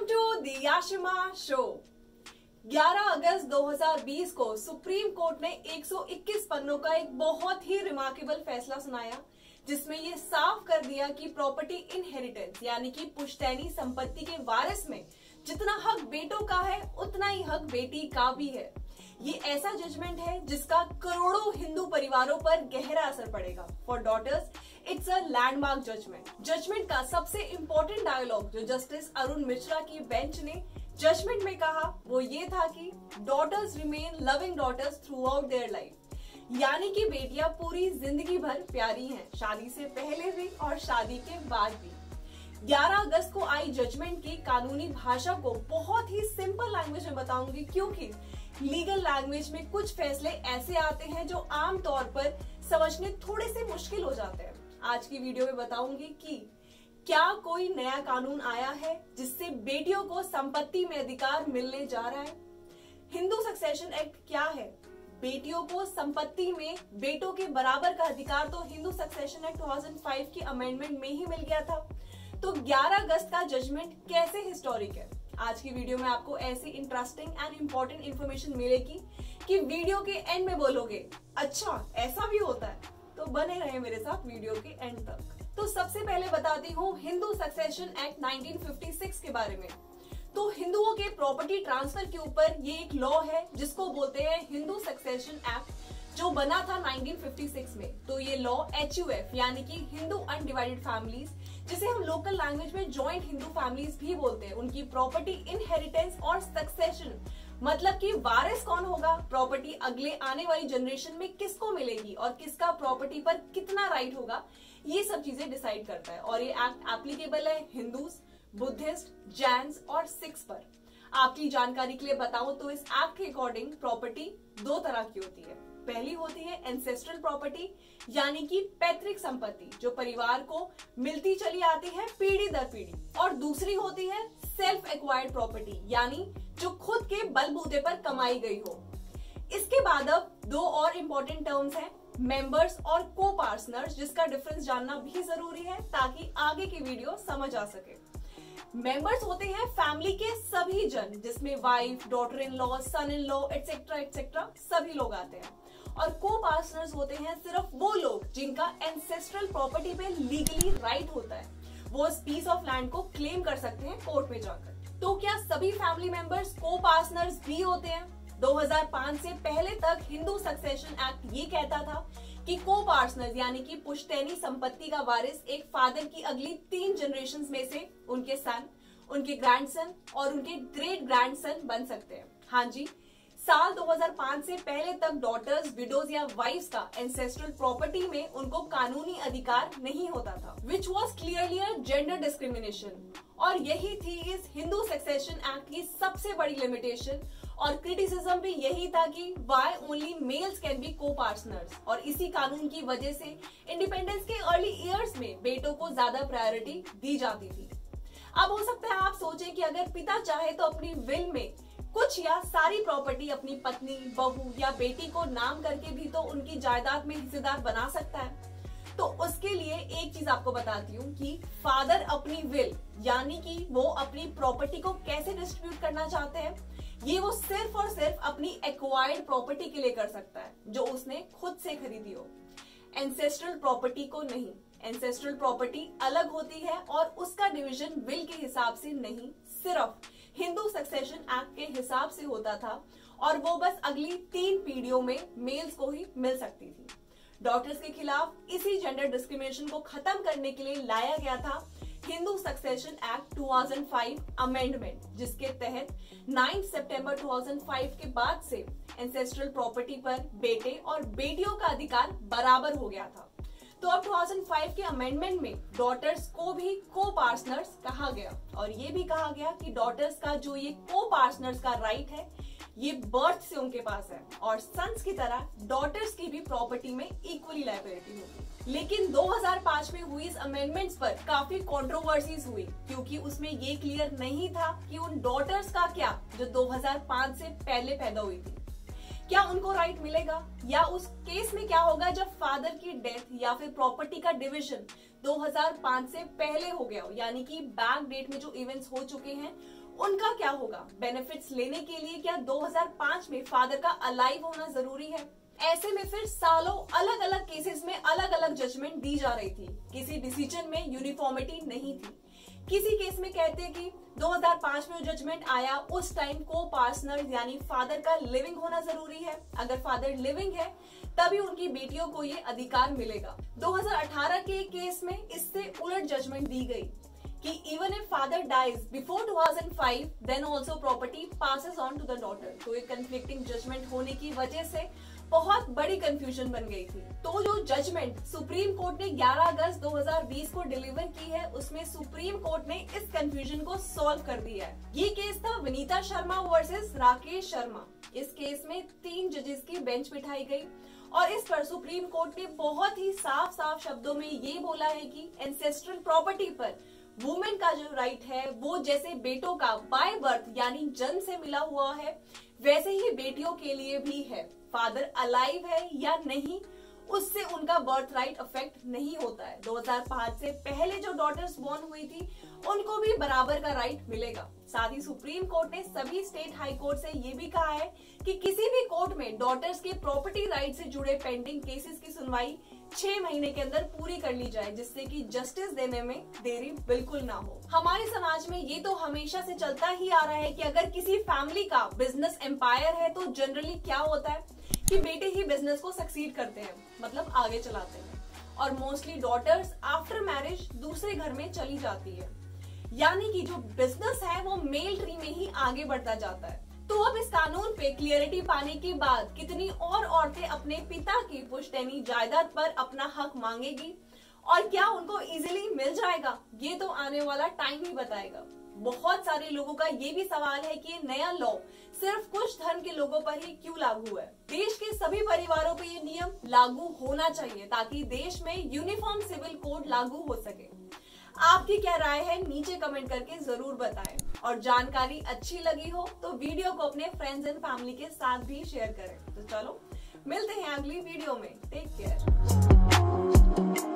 Welcome to the Yashima show. 11 अगस्त 2020 को supreme court ने 121 पन्नों का एक बहुत ही रिमार्केबल फैसला सुनाया, जिसमें ये साफ कर दिया कि प्रॉपर्टी इनहेरिटेंस यानी कि पुश्तैनी संपत्ति के वारिस में जितना हक बेटों का है उतना ही हक बेटी का भी है। ये ऐसा जजमेंट है जिसका करोड़ों हिंदू परिवारों पर गहरा असर पड़ेगा। For daughters it's a landmark judgment का सबसे इम्पोर्टेंट डायलॉग जो जस्टिस अरुण मिश्रा की बेंच ने जजमेंट में कहा वो ये था कि daughters remain loving daughters throughout their life, यानी कि बेटियां पूरी जिंदगी भर प्यारी हैं, शादी से पहले भी और शादी के बाद भी। 11 अगस्त को आई जजमेंट की कानूनी भाषा को बहुत ही सिंपल लैंग्वेज में बताऊंगी, क्योंकि लीगल लैंग्वेज में कुछ फैसले ऐसे आते हैं जो आम तौर पर समझने थोड़े से मुश्किल हो जाते हैं। आज की वीडियो में बताऊंगी कि क्या कोई नया कानून आया है जिससे बेटियों को संपत्ति में अधिकार मिलने जा रहा है, हिंदू सक्सेशन एक्ट क्या है, बेटियों को संपत्ति में बेटों के बराबर का अधिकार तो हिंदू सक्सेशन एक्ट 2005 की अमेंडमेंट में ही मिल गया था, तो 11 अगस्त का जजमेंट कैसे हिस्टोरिक है। आज की वीडियो में आपको ऐसी इंटरेस्टिंग एंड इम्पोर्टेंट इन्फॉर्मेशन मिलेगी कि वीडियो के एंड में बोलोगे अच्छा ऐसा भी होता है, तो बने रहे मेरे साथ वीडियो के एंड तक। तो सबसे पहले बताती हूँ हिंदू सक्सेशन एक्ट 1956 के बारे में। तो हिंदुओं के प्रॉपर्टी ट्रांसफर के ऊपर ये एक लॉ है जिसको बोलते हैं हिंदू सक्सेशन एक्ट, जो बना था 1956 में। तो ये लॉ HUF यानी कि हिंदू अनडिवाइडेड फैमिलीज, जिसे हम लोकल लैंग्वेज में जॉइंट हिंदू फैमिलीज भी बोलते हैं, उनकी प्रॉपर्टी इनहेरिटेंस और सक्सेशन, मतलब कि वारिस कौन होगा, प्रॉपर्टी अगले आने वाली जनरेशन में किसको मिलेगी और किसका प्रॉपर्टी पर कितना राइट होगा, ये सब चीजें डिसाइड करता है। और ये एक्ट एप्लीकेबल है हिंदूज, बुद्धिस्ट, जैन्स और सिख्स पर। आपकी जानकारी के लिए बताऊं तो इस एक्ट के अकॉर्डिंग प्रॉपर्टी दो तरह की होती है। पहली होती है एंसेस्ट्रल प्रॉपर्टी यानी कि पैतृक संपत्ति जो परिवार को मिलती चली आती है पीढ़ी दर पीढ़ी, और दूसरी होती है सेल्फ एक्वायर्ड प्रॉपर्टी यानी जो खुद के बलबूते पर कमाई गई हो। इसके बाद अब दो और इम्पोर्टेंट टर्म्स हैं, मेंबर्स और को पार्टनर्स, जिसका डिफरेंस जानना भी जरूरी है ताकि आगे की वीडियो समझ आ सके। मेंबर्स होते हैं फैमिली के सभी जन, जिसमें wife, daughter in law, son in law, etcetera etcetera सभी लोग आते हैं। और को पार्टनर्स होते हैं सिर्फ वो लोग जिनका एंसेस्ट्रल प्रॉपर्टी पे लीगली राइट होता है, वो इस पीस ऑफ लैंड को क्लेम कर सकते हैं कोर्ट में जाकर। तो क्या सभी फैमिली मेंबर्स को पार्टनर्स भी होते हैं? 2005 से पहले तक हिंदू सक्सेशन एक्ट ये कहता था कि को पार्टनर्स यानी कि पुश्तैनी संपत्ति का वारिस एक फादर की अगली 3 जनरेशंस में से उनके सन, उनके ग्रैंडसन और उनके ग्रेट ग्रैंडसन बन सकते हैं। हाँ जी, साल 2005 से पहले तक डॉटर्स, विडोज या वाइफ्स का एंसेस्ट्रल प्रॉपर्टी में उनको कानूनी अधिकार नहीं होता था, which was clearly gender discrimination. और यही थी इस हिंदू सक्सेशन एक्ट की सबसे बड़ी लिमिटेशन, और क्रिटिसिज्म भी यही था कि why only males can be co partners. और इसी कानून की वजह से इंडिपेंडेंस के अर्ली ईयर्स में बेटों को ज्यादा प्रायोरिटी दी जाती थी। अब हो सकता है आप सोचें कि अगर पिता चाहे तो अपनी विल में कुछ या सारी प्रॉपर्टी अपनी पत्नी, बहू या बेटी को नाम करके भी तो उनकी जायदाद में हिस्सेदार बना सकता है। तो उसके लिए एक चीज आपको बताती हूँ कि फादर अपनी विल यानी कि वो अपनी प्रॉपर्टी को कैसे डिस्ट्रीब्यूट करना चाहते हैं, ये वो सिर्फ और सिर्फ अपनी एक्वायर्ड प्रॉपर्टी के लिए कर सकता है जो उसने खुद से खरीदी हो, एंसेस्ट्रल प्रॉपर्टी को नहीं। एंसेस्ट्रल प्रॉपर्टी अलग होती है और उसका डिवीजन विल के हिसाब से नहीं, सिर्फ हिंदू सक्सेशन एक्ट के हिसाब से होता था, और वो बस अगली 3 पीढ़ियों में मेल्स को ही मिल सकती थी। डॉटर्स के खिलाफ इसी जेंडर डिस्क्रिमिनेशन को खत्म करने के लिए लाया गया था हिंदू सक्सेशन एक्ट 2005 अमेंडमेंट, जिसके तहत 9 सितंबर 2005 के बाद से एंसेस्ट्रल प्रॉपर्टी पर बेटे और बेटियों का अधिकार बराबर हो गया था। तो अब 2005 के अमेंडमेंट में डॉटर्स को भी को पार्टनर्स कहा गया, और ये भी कहा गया कि डॉटर्स का जो ये को पार्टनर्स का राइट है ये बर्थ से उनके पास है, और सन्स की तरह डॉटर्स की भी प्रॉपर्टी में इक्वली लायबिलिटी होगी। लेकिन 2005 में हुई इस अमेंडमेंट्स पर काफी कंट्रोवर्सीज हुई, क्योंकि उसमें ये क्लियर नहीं था कि उन डॉटर्स का क्या जो 2005 से पहले पैदा हुई थी, क्या उनको राइट मिलेगा, या उस केस में क्या होगा जब फादर की डेथ या फिर प्रॉपर्टी का डिविजन 2005 से पहले हो गया हो, यानी कि बैक डेट में जो इवेंट्स हो चुके हैं उनका क्या होगा? बेनिफिट्स लेने के लिए क्या 2005 में फादर का अलाइव होना जरूरी है? ऐसे में फिर सालों अलग अलग केसेस में अलग अलग जजमेंट दी जा रही थी, किसी डिसीजन में यूनिफॉर्मिटी नहीं थी। किसी केस में कहते कि 2005 में जजमेंट आया, उस टाइम को पार्टनर यानी फादर का लिविंग होना जरूरी है, अगर फादर लिविंग है तभी उनकी बेटियों को ये अधिकार मिलेगा। 2018 के केस में इससे उलट जजमेंट दी गई कि even if father dies before 2005 then also property passes on to the daughter. तो ये कंफ्लिक्टिंग जजमेंट होने की वजह से बहुत बड़ी कंफ्यूजन बन गई थी। तो जो जजमेंट सुप्रीम कोर्ट ने 11 अगस्त 2020 को डिलीवर की है, उसमें सुप्रीम कोर्ट ने इस कंफ्यूजन को सॉल्व कर दिया है। ये केस था विनीता शर्मा वर्सेस राकेश शर्मा। इस केस में 3 जजेस की बेंच बिठाई गई और इस पर सुप्रीम कोर्ट ने बहुत ही साफ साफ शब्दों में ये बोला है कि एंसेस्ट्रल प्रॉपर्टी पर वुमेन का जो राइट है वो जैसे बेटों का बाय बर्थ यानी जन्म से मिला हुआ है, वैसे ही बेटियों के लिए भी है। फादर अलाइव है या नहीं उससे उनका बर्थ राइट अफेक्ट नहीं होता है। 2005 से पहले जो डॉटर्स बोर्न हुई थी उनको भी बराबर का राइट मिलेगा। साथ ही सुप्रीम कोर्ट ने सभी स्टेट हाई कोर्ट से ये भी कहा है कि किसी भी कोर्ट में डॉटर्स के प्रॉपर्टी राइट से जुड़े पेंडिंग केसेस की सुनवाई 6 महीने के अंदर पूरी कर ली जाए, जिससे कि जस्टिस देने में देरी बिल्कुल ना हो। हमारे समाज में ये तो हमेशा से चलता ही आ रहा है कि अगर किसी फैमिली का बिजनेस एम्पायर है तो जनरली क्या होता है कि बेटे ही बिजनेस को सक्सीड करते हैं, मतलब आगे चलाते हैं, और मोस्टली डॉटर्स आफ्टर मैरिज दूसरे घर में चली जाती है, यानी कि जो बिजनेस है वो मेल ट्री में ही आगे बढ़ता जाता है। तो अब इस कानून पे क्लियरिटी पाने के बाद कितनी और औरतें अपने पिता की पुश्तैनी जायदाद पर अपना हक मांगेगी और क्या उनको इजीली मिल जाएगा, ये तो आने वाला टाइम ही बताएगा। बहुत सारे लोगों का ये भी सवाल है कि नया लॉ सिर्फ कुछ धर्म के लोगों पर ही क्यों लागू है? देश के सभी परिवारों पे ये नियम लागू होना चाहिए ताकि देश में यूनिफॉर्म सिविल कोड लागू हो सके। आपकी क्या राय है नीचे कमेंट करके जरूर बताएं, और जानकारी अच्छी लगी हो तो वीडियो को अपने फ्रेंड्स एंड फैमिली के साथ भी शेयर करें। तो चलो मिलते हैं अगली वीडियो में, टेक केयर।